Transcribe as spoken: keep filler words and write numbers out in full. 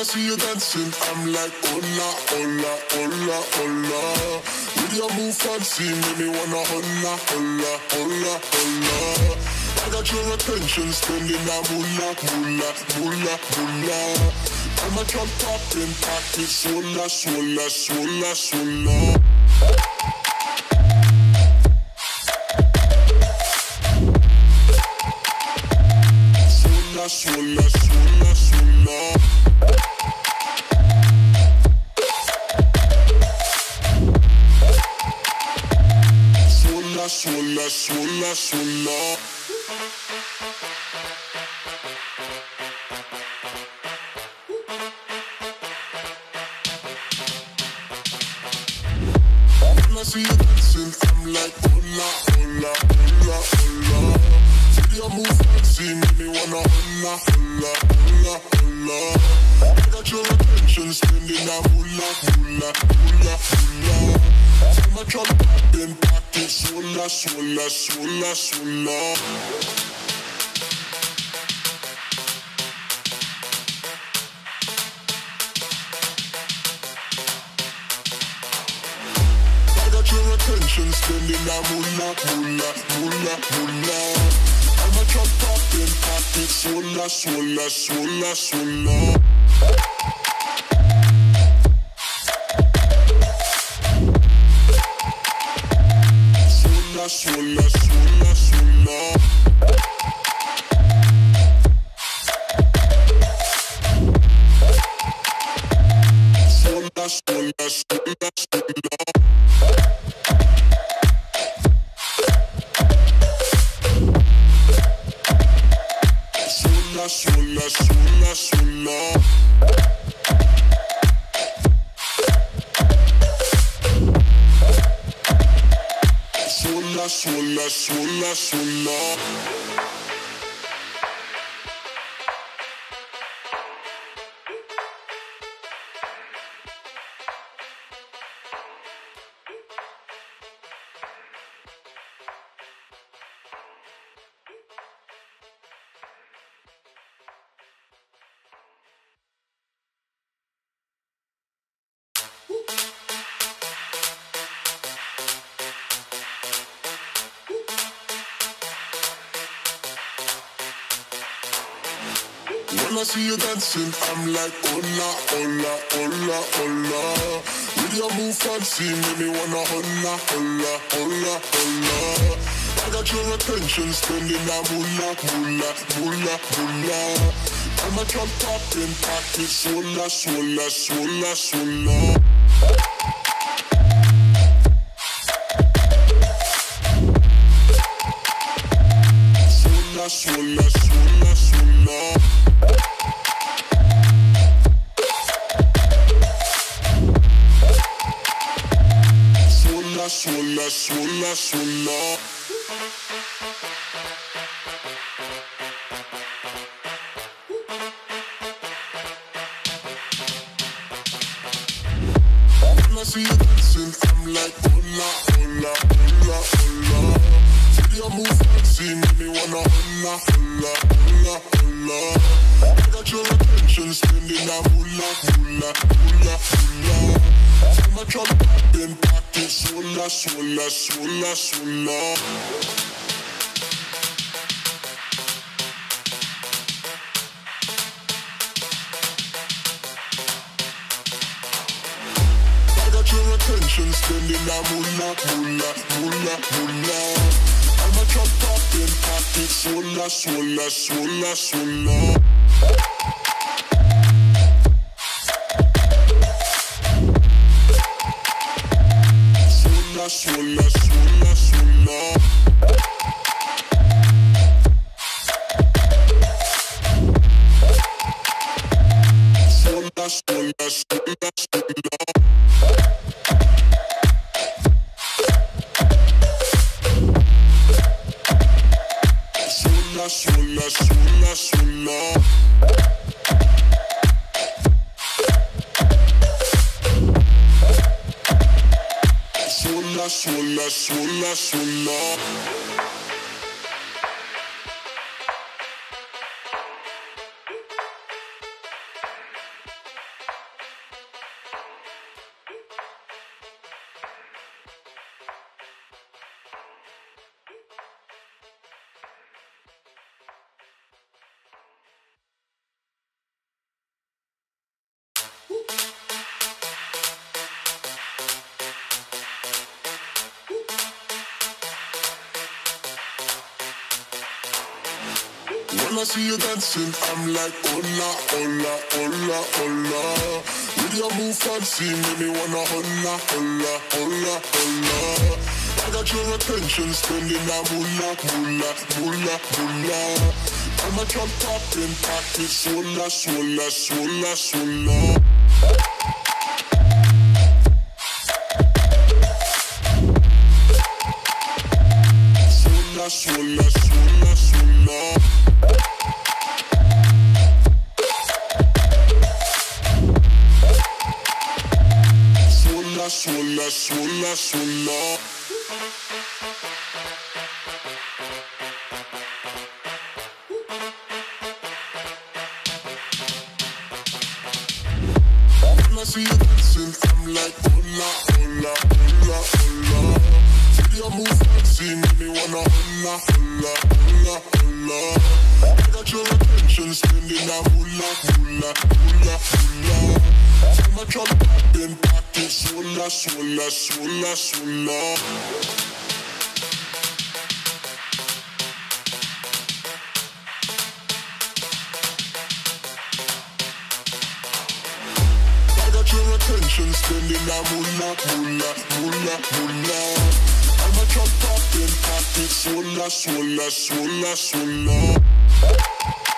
I see you dancing, I'm like, hola, hola, hola, hola. With your move fancy, make me wanna hola, hola, hola, hola. I got your attention, spending a moolah, moolah, moolah, moolah. I'm a jump top and pack it, swalla, swalla, swalla, swalla. Swalla, swalla, swalla. Swalla, swalla, swalla, swalla. When I see you dancing, I'm like, hola, hola, hola, hola. With your move fancy, make me wanna hola, hola, hola, hola. I got your attention, spending a moolah, moolah, moolah, moolah. I'm a jump top and pack it, swalla, swalla, swalla, swalla. Swalla, swalla, swalla, swalla. Swalla, swalla, swalla. When I see you dancing, I'm like, hola, hola, hola, hola. With your move fancy, make me wanna hola, hola, hola, hola. I got your attention, spending a moolah, moolah, moolah, moolah. I'm a jump up and pack it, swalla, swalla, swalla, swalla. I got your attention, spending a moolah, moolah, moolah, moolah. I'm a jump up and pack it, swalla, swalla, swalla, swalla. Swalla, swalla, swalla. Swalla, swalla, swalla, swalla. Swalla, swalla, swalla, swalla. Swalla, swalla, swalla. When I see you dancing, I'm like, hola, hola, hola, hola. With your move fancy, make me wanna hola, hola, hola, hola. I got your attention, spending a moolah, moolah, moolah, moolah. I'm a jump top and pack it, swalla, swalla, swalla, swalla. Swalla, swalla, swalla. Swalla, swalla, swalla, swalla. Swalla, swalla, swalla, swalla.